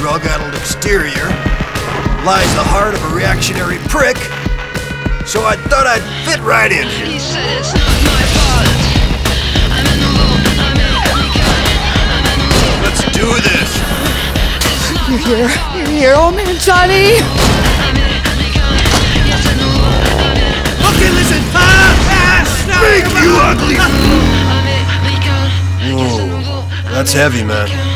drug-addled exterior lies the heart of a reactionary prick, so I thought I'd fit right in. He said it's not my fault. I'm in the room, I'm in the... Let's do this. You're here, old man Johnny. Look and listen. Freak, you ugly. Whoa, that's heavy, man.